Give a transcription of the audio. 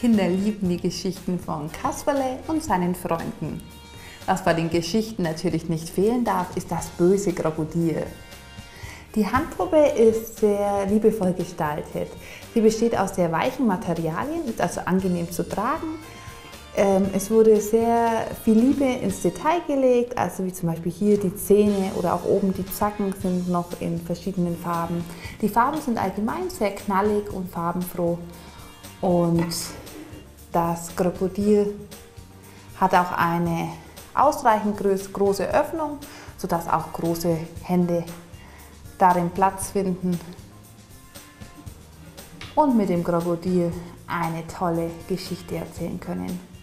Kinder lieben die Geschichten von Kasperle und seinen Freunden. Was bei den Geschichten natürlich nicht fehlen darf, ist das böse Krokodil. Die Handpuppe ist sehr liebevoll gestaltet. Sie besteht aus sehr weichen Materialien, ist also angenehm zu tragen. Es wurde sehr viel Liebe ins Detail gelegt, also wie zum Beispiel hier die Zähne oder auch oben die Zacken sind noch in verschiedenen Farben. Die Farben sind allgemein sehr knallig und farbenfroh und das Krokodil hat auch eine ausreichend große Öffnung, sodass auch große Hände darin Platz finden und mit dem Krokodil eine tolle Geschichte erzählen können.